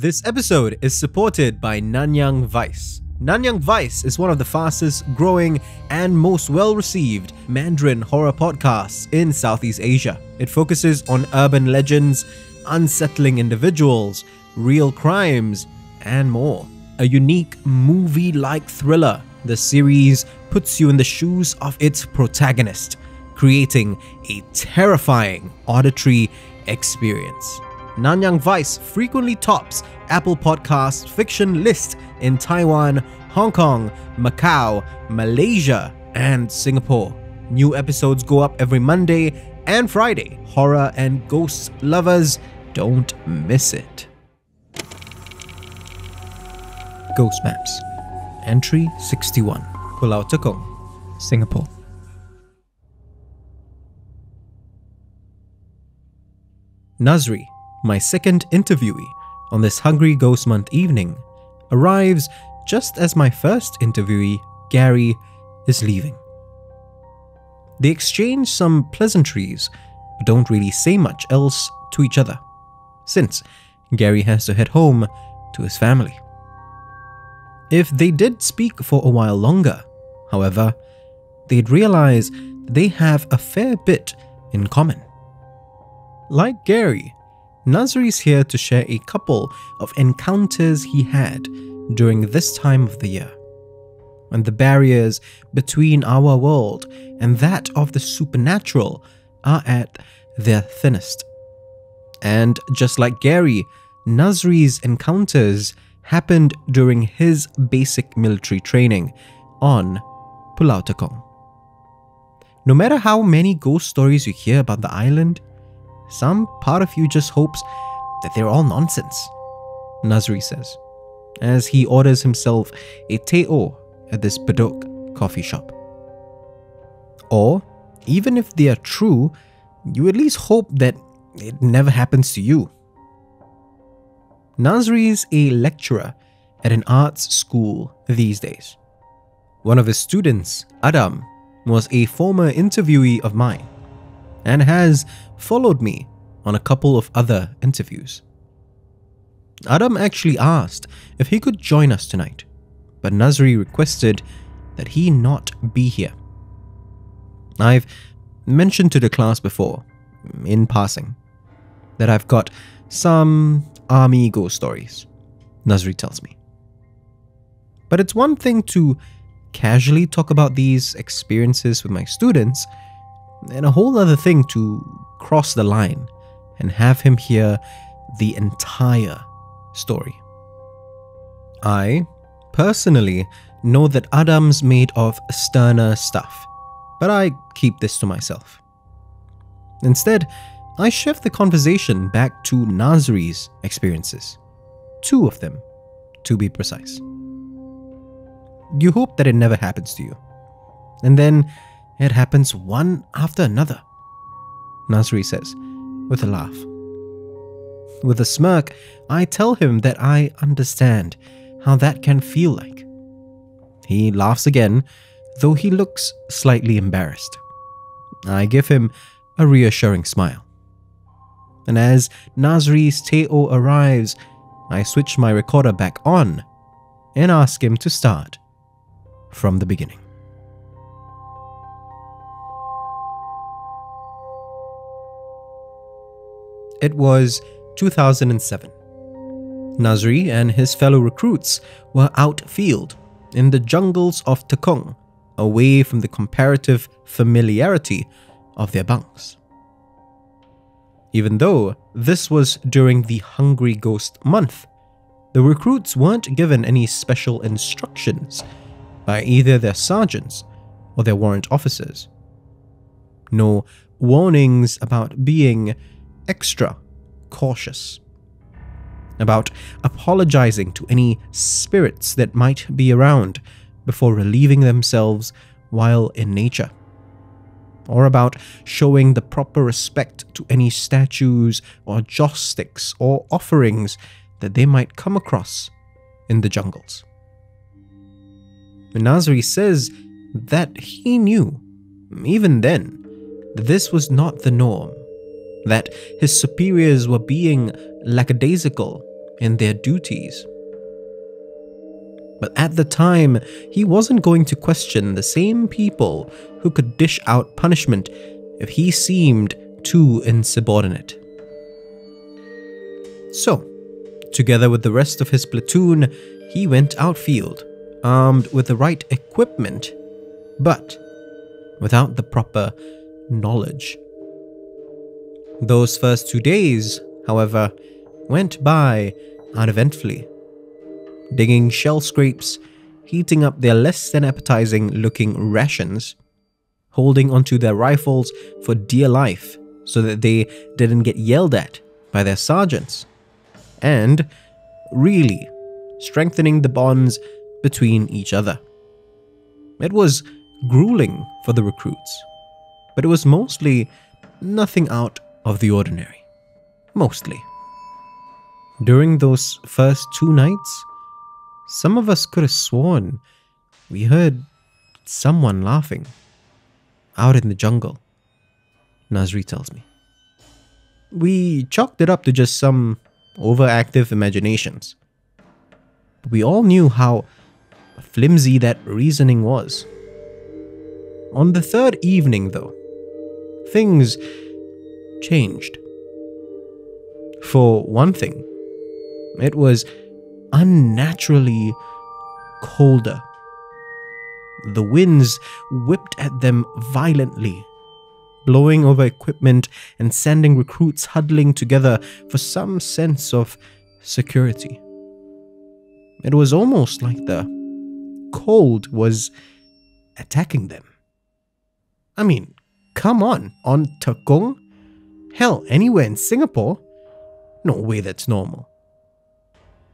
This episode is supported by Nanyang Vice. Nanyang Vice is one of the fastest growing and most well-received Mandarin horror podcasts in Southeast Asia. It focuses on urban legends, unsettling individuals, real crimes, and more. A unique movie-like thriller, the series puts you in the shoes of its protagonist, creating a terrifying auditory experience. Nanyang Vice frequently tops Apple Podcasts fiction list in Taiwan, Hong Kong, Macau, Malaysia, and Singapore. New episodes go up every Monday and Friday. Horror and ghost lovers, don't miss it. Ghost Maps. Entry 61. Pulau Tekong, Singapore. Nazri, my second interviewee on this Hungry Ghost Month evening, arrives just as my first interviewee, Gary, is leaving. They exchange some pleasantries, but don't really say much else to each other, since Gary has to head home to his family. If they did speak for a while longer, however, they'd realize they have a fair bit in common. Like Gary, Nazri's here to share a couple of encounters he had during this time of the year, when the barriers between our world and that of the supernatural are at their thinnest. And just like Gary, Nazri's encounters happened during his basic military training on Pulau Tekong. No matter how many ghost stories you hear about the island, some part of you just hopes that they're all nonsense, Nazri says, as he orders himself a teo at this Bedok coffee shop. Or, even if they are true, you at least hope that it never happens to you. Nazri's a lecturer at an arts school these days. One of his students, Adam, was a former interviewee of mine, and has followed me on a couple of other interviews. Adam actually asked if he could join us tonight, but Nazri requested that he not be here. I've mentioned to the class before, in passing, that I've got some army ghost stories, Nazri tells me. But it's one thing to casually talk about these experiences with my students, and a whole other thing to cross the line and have him hear the entire story. I, personally, know that Adam's made of sterner stuff, but I keep this to myself. Instead, I shift the conversation back to Nazri's experiences. Two of them, to be precise. You hope that it never happens to you, and then it happens one after another, Nazri says, with a laugh. With a smirk, I tell him that I understand how that can feel like. He laughs again, though he looks slightly embarrassed. I give him a reassuring smile. And as Nazri's teo arrives, I switch my recorder back on and ask him to start from the beginning. It was 2007. Nazri and his fellow recruits were outfield in the jungles of Tekong, away from the comparative familiarity of their bunks. Even though this was during the Hungry Ghost Month, the recruits weren't given any special instructions by either their sergeants or their warrant officers. No warnings about being extra cautious, about apologizing to any spirits that might be around before relieving themselves while in nature, or about showing the proper respect to any statues or joss sticks or offerings that they might come across in the jungles. Nazri says that he knew, even then, that this was not the norm, that his superiors were being lackadaisical in their duties. But at the time, he wasn't going to question the same people who could dish out punishment if he seemed too insubordinate. So, together with the rest of his platoon, he went outfield, armed with the right equipment, but without the proper knowledge. Those first 2 days, however, went by uneventfully. Digging shell scrapes, heating up their less than appetizing looking rations, holding onto their rifles for dear life so that they didn't get yelled at by their sergeants, and really strengthening the bonds between each other. It was grueling for the recruits, but it was mostly nothing out of the ordinary. Mostly. During those first 2 nights, some of us could have sworn we heard someone laughing out in the jungle, Nazri tells me. We chalked it up to just some overactive imaginations. We all knew how flimsy that reasoning was. On the third evening, though, things changed. For one thing, it was unnaturally colder. The winds whipped at them violently, blowing over equipment and sending recruits huddling together for some sense of security. It was almost like the cold was attacking them. I mean, come on Tekong? Hell, anywhere in Singapore? No way that's normal,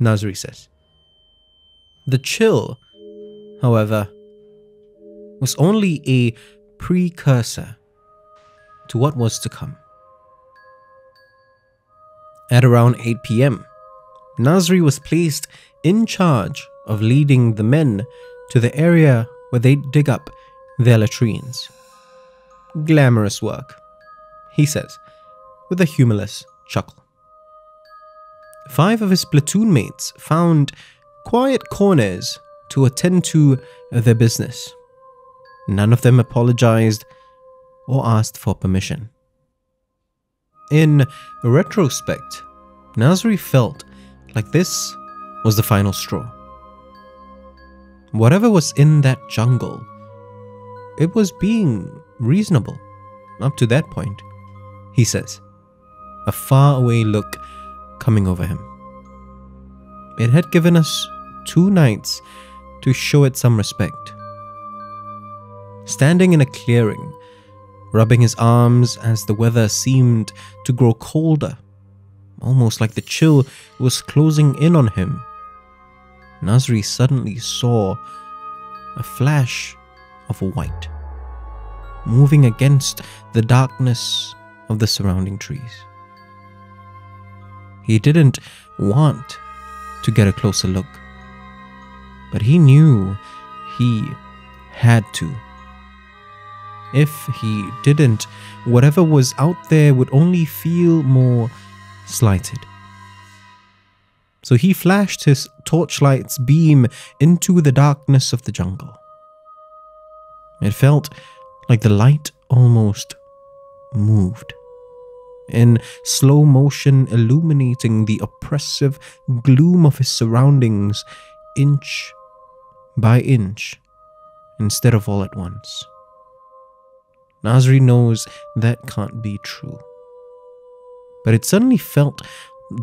Nazri says. The chill, however, was only a precursor to what was to come. At around 8 PM, Nazri was placed in charge of leading the men to the area where they'd dig up their latrines. Glamorous work, he says, with a humorless chuckle. 5 of his platoon mates found quiet corners to attend to their business. None of them apologized or asked for permission. In retrospect, Nazri felt like this was the final straw. Whatever was in that jungle, it was being reasonable up to that point, he says, a faraway look coming over him. It had given us 2 nights to show it some respect. Standing in a clearing, rubbing his arms as the weather seemed to grow colder, almost like the chill was closing in on him, Nazri suddenly saw a flash of white moving against the darkness of the surrounding trees. He didn't want to get a closer look, but he knew he had to. If he didn't, whatever was out there would only feel more slighted. So he flashed his torchlight's beam into the darkness of the jungle. It felt like the light almost moved, in slow motion illuminating the oppressive gloom of his surroundings inch by inch instead of all at once. Nazri knows that can't be true, but it suddenly felt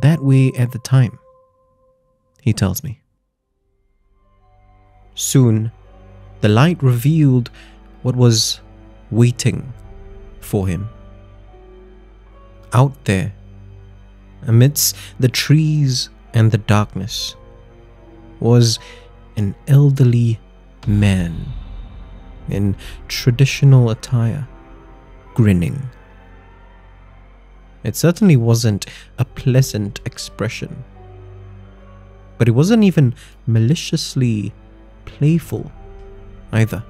that way at the time, he tells me. Soon, the light revealed what was waiting for him. Out there, amidst the trees and the darkness, was an elderly man in traditional attire, grinning. It certainly wasn't a pleasant expression, but it wasn't even maliciously playful either.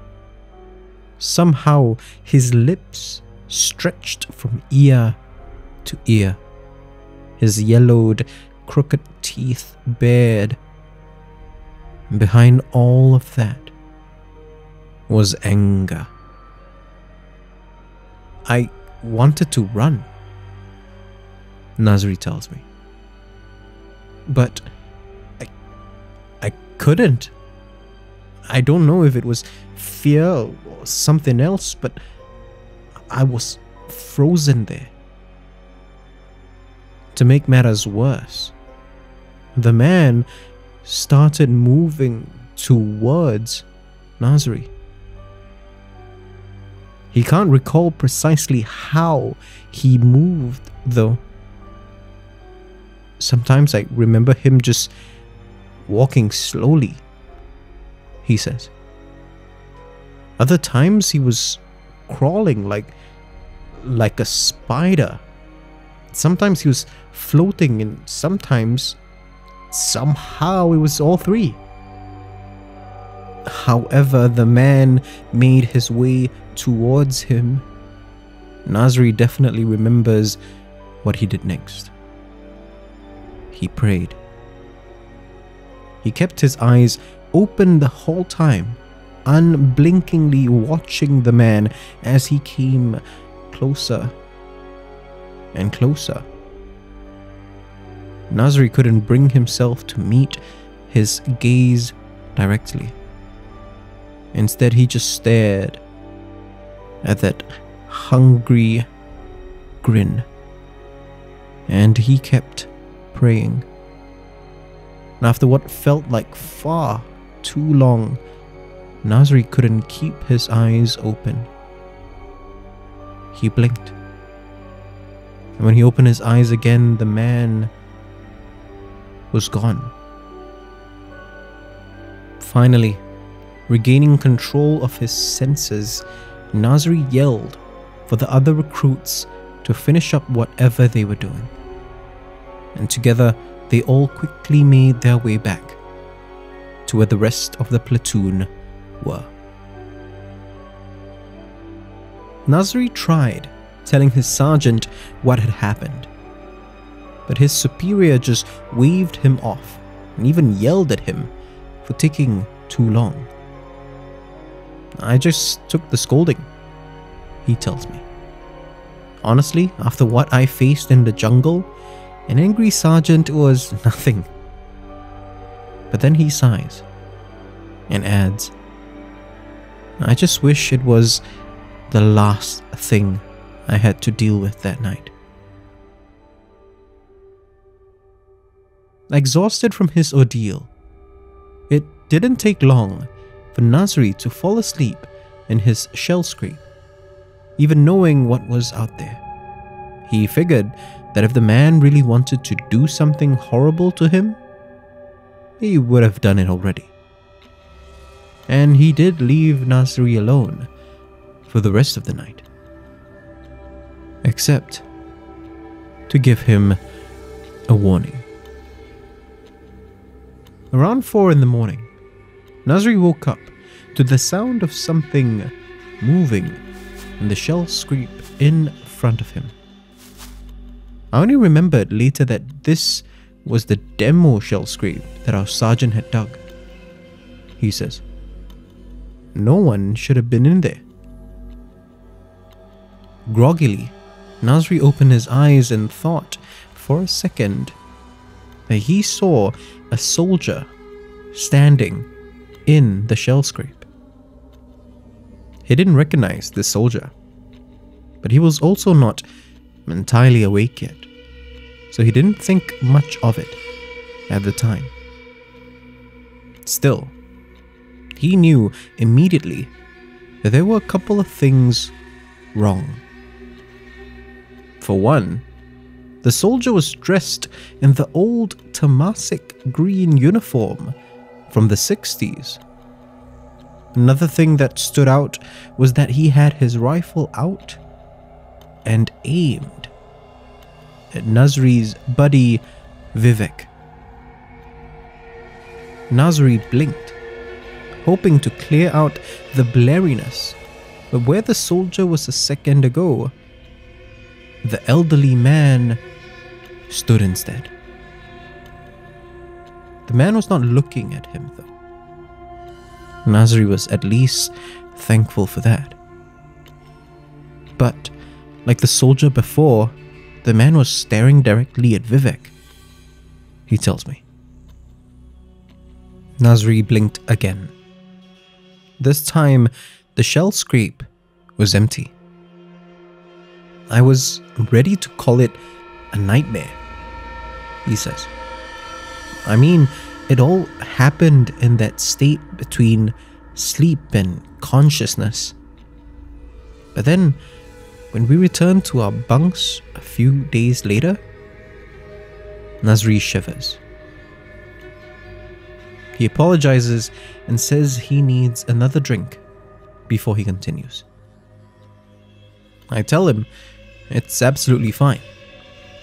Somehow, his lips stretched from ear to ear, his yellowed crooked teeth bared. Behind all of that was anger. I wanted to run, Nazri tells me. But I couldn't. I don't know if it was fear or something else, but I was frozen there. To make matters worse, the man started moving towards Nazri. He can't recall precisely how he moved, though. Sometimes I remember him just walking slowly, he says. Other times he was crawling like a spider. Sometimes he was floating, and sometimes, somehow, it was all three. However the man made his way towards him, Nazri definitely remembers what he did next. He prayed. He kept his eyes open the whole time, unblinkingly watching the man as he came closer and closer. Nazri couldn't bring himself to meet his gaze directly. Instead, he just stared at that hungry grin, and he kept praying. And after what felt like far too long, Nazri couldn't keep his eyes open. He blinked. And when he opened his eyes again, the man was gone. Finally, regaining control of his senses, Nazri yelled for the other recruits to finish up whatever they were doing. And together, they all quickly made their way back to where the rest of the platoon were. Nazri tried telling his sergeant what had happened, but his superior just waved him off and even yelled at him for taking too long. I just took the scolding, he tells me. Honestly, after what I faced in the jungle, an angry sergeant was nothing. But then he sighs and adds, I just wish it was the last thing I had to deal with that night. Exhausted from his ordeal, it didn't take long for Nazri to fall asleep in his shell scrape, even knowing what was out there. He figured that if the man really wanted to do something horrible to him, he would have done it already. And he did leave Nazri alone for the rest of the night, except to give him a warning. Around 4 in the morning, Nazri woke up to the sound of something moving and the shell scrape in front of him. I only remembered later that this was the demo shell scrape that our sergeant had dug. He says, no one should have been in there. Groggily, Nazri opened his eyes and thought for a second that he saw a soldier standing in the shell scrape. He didn't recognize this soldier, but he was also not entirely awake yet, so he didn't think much of it at the time. Still, he knew immediately that there were a couple of things wrong. For one, the soldier was dressed in the old Temasek green uniform from the 60s. Another thing that stood out was that he had his rifle out and aimed at Nazri's buddy Vivek. Nazri blinked, hoping to clear out the blurriness, but where the soldier was a second ago, the elderly man stood instead. The man was not looking at him, though. Nazri was at least thankful for that. But, like the soldier before, the man was staring directly at Vivek, he tells me. Nazri blinked again. This time, the shell scrape was empty. I was ready to call it a nightmare, he says. I mean, it all happened in that state between sleep and consciousness. But then, when we returned to our bunks a few days later, Nazri shivers. He apologizes and says he needs another drink before he continues. I tell him it's absolutely fine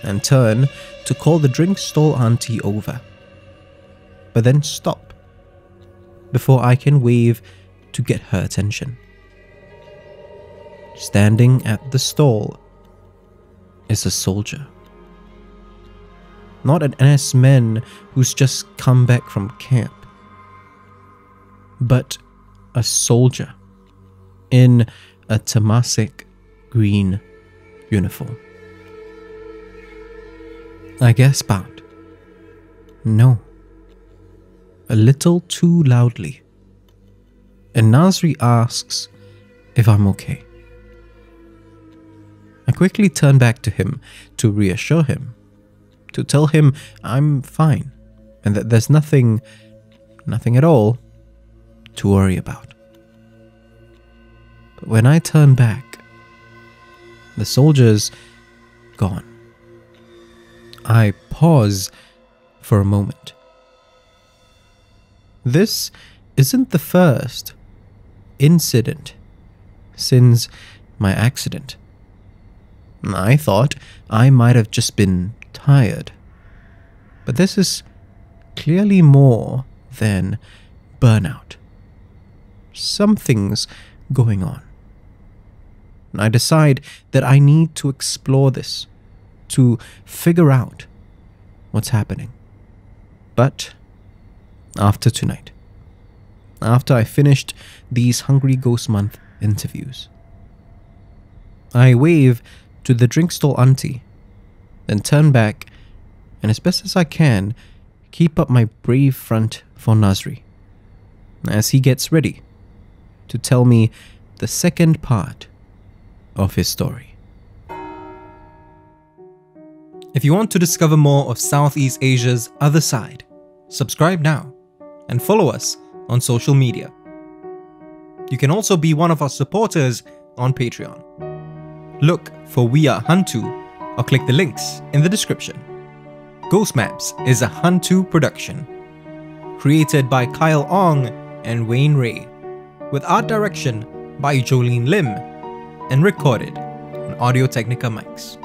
and turn to call the drink stall auntie over, but then stop before I can wave to get her attention. Standing at the stall is a soldier. Not an NS man who's just come back from camp, but a soldier in a Temasek green uniform. I gasp out, no, a little too loudly, and Nazri asks if I'm okay. I quickly turn back to him to reassure him, to tell him I'm fine and that there's nothing at all to worry about. But when I turn back, the soldier's gone. I pause for a moment. This isn't the first incident since my accident. I thought I might have just been tired, but this is clearly more than burnout. Something's going on. I decide that I need to explore this, to figure out what's happening. But after tonight, after I finished these Hungry Ghost Month interviews, I wave to the drink stall auntie, then turn back and, as best as I can, keep up my brave front for Nazri as he gets ready to tell me the second part of his story. If you want to discover more of Southeast Asia's other side, subscribe now and follow us on social media. You can also be one of our supporters on Patreon. Look for We Are Hantu or click the links in the description. Ghost Maps is a Hantu production, created by Kyle Ong and Wayne Ray, with art direction by Jolene Lim and recorded on Audio-Technica mics.